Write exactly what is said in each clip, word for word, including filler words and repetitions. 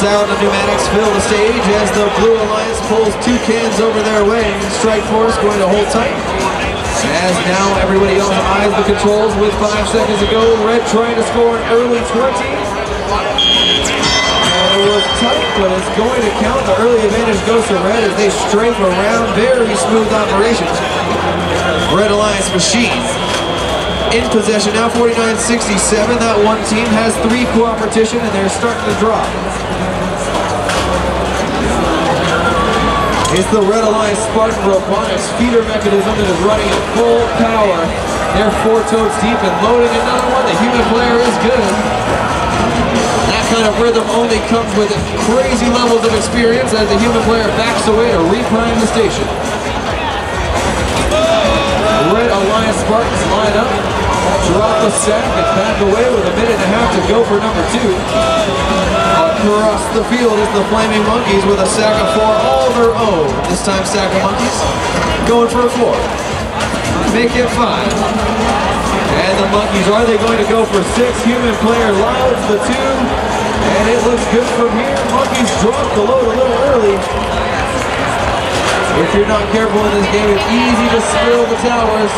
sound of pneumatics fill the stage as the Blue Alliance pulls two cans over their way. Strike force going to hold tight. As now everybody else eyes the controls with five seconds to go. Red trying to score an early twenty. It was tight, but it's going to count. The early advantage goes to Red as they strafe around. Very smooth operations. Red Alliance machines in possession now, forty-nine sixty-seven. That one team has three cooperation, and they're starting to drop. It's the Red Alliance Spartan Robotics feeder mechanism that is running at full power. They're four totes deep and loading another one. The human player is good. That kind of rhythm only comes with crazy levels of experience as the human player backs away to reprime the station. Red Alliance Spartans line up, drop the sack, and back away with a minute and a half to go for number two. Across the field is the Flaming Monkeys with a sack of four all their own. This time, sack of monkeys going for a four. Make it five. And the monkeys, are they going to go for six? Human player lives the two. And it looks good from here. Monkeys drop the load a little early. If you're not careful in this game, it's easy to spill the towers.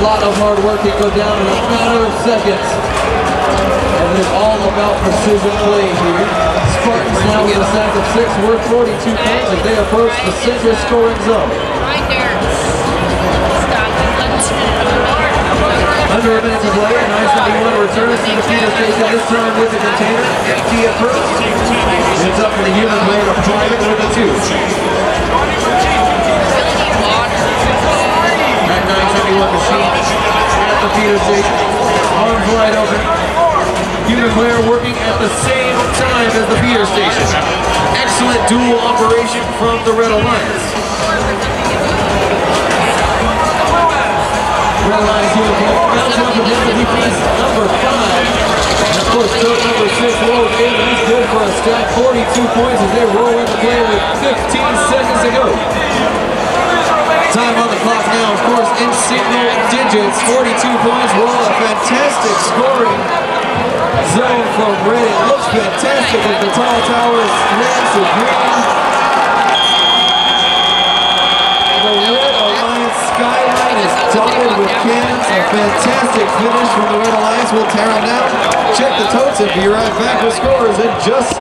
A lot of hard work can go down in a matter of seconds. And it is all about precision play here. Spartans now get a sack of six, worth forty-two points as they approach the center scoring zone. Right there. Under a minute to play, and nine seventy-one returns to the feeder station, this time with the container. Empty at first. It's up for the human player to prime it with a two. That nine seventy-one machine at the feeder station. Arms wide open. Human player working at the same time as the feeder station. Excellent dual operation from the Red Alliance. Red Alliance here, bounce off the defense number five. And of course, tote number six rolls in. He's good for a stack. forty-two points as they roll in the play with fifteen seconds to go. Time on the clock now, of course, in single digits. forty-two points. Wow, a fantastic scoring zone from Red. It looks fantastic as the tall tower is next to green. The Red Alliance skyline is doubled with cans. A fantastic finish from the Red Alliance. We'll tear them down, check the totes, and be right back with scores in just